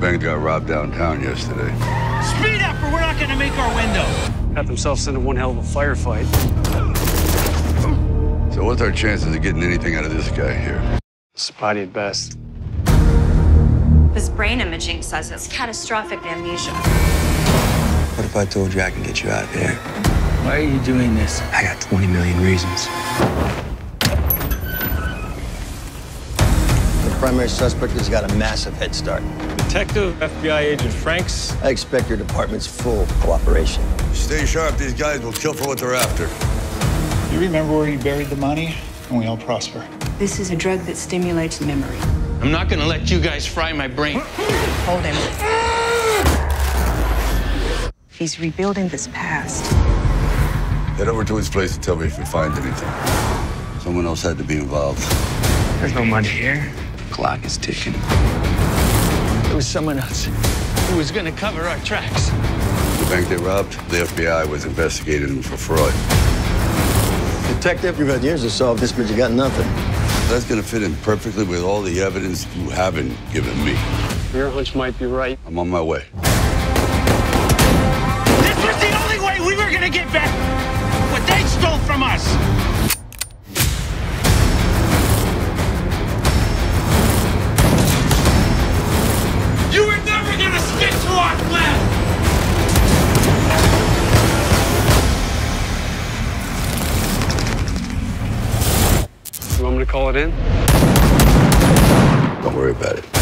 Bank got robbed downtown yesterday. Speed up or we're not gonna make our window. Got themselves into one hell of a firefight. So what's our chances of getting anything out of this guy here? Spotty at best. His brain imaging says it's catastrophic amnesia. What if I told you I can get you out of here? Why are you doing this? I got 20 million reasons. Primary suspect has got a massive head start. Detective FBI agent Franks. I expect your department's full cooperation. Stay sharp, these guys will kill for what they're after. You remember where he buried the money? And we all prosper. This is a drug that stimulates memory. I'm not gonna let you guys fry my brain. Hold him. He's rebuilding this past. Head over to his place and tell me if you find anything. Someone else had to be involved. There's no money here. Clock is ticking. There was someone else who was going to cover our tracks. The bank they robbed, the FBI was investigating them for fraud. Detective, you've had years to solve this, but you got nothing. That's going to fit in perfectly with all the evidence you haven't given me. Your hunch might be right. I'm on my way. This was the only way we were going to get back what they stole from us. You want me to call it in? Don't worry about it.